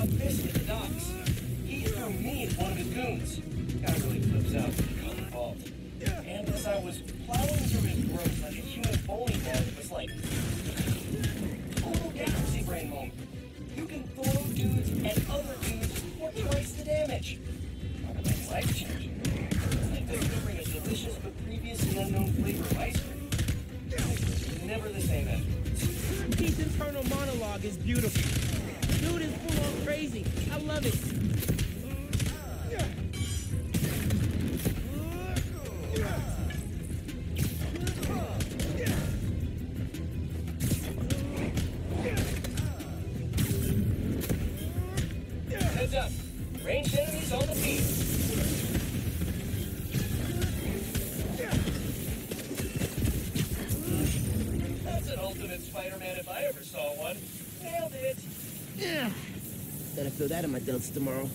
But this is Docs. He's from me and one of his goons. Guy really flips out when he got involved. And as I was plowing through his growth like a human bowling ball, it was like total galaxy brain moment. You can throw dudes and other dudes for twice the damage. That's life-changing. I think this could bring a delicious but previously unknown flavor of ice cream. It's never the same after. Keith's internal monologue is beautiful. Dude is full-on crazy. I love it. Nailed it! Yeah. Gotta throw that in my delts tomorrow.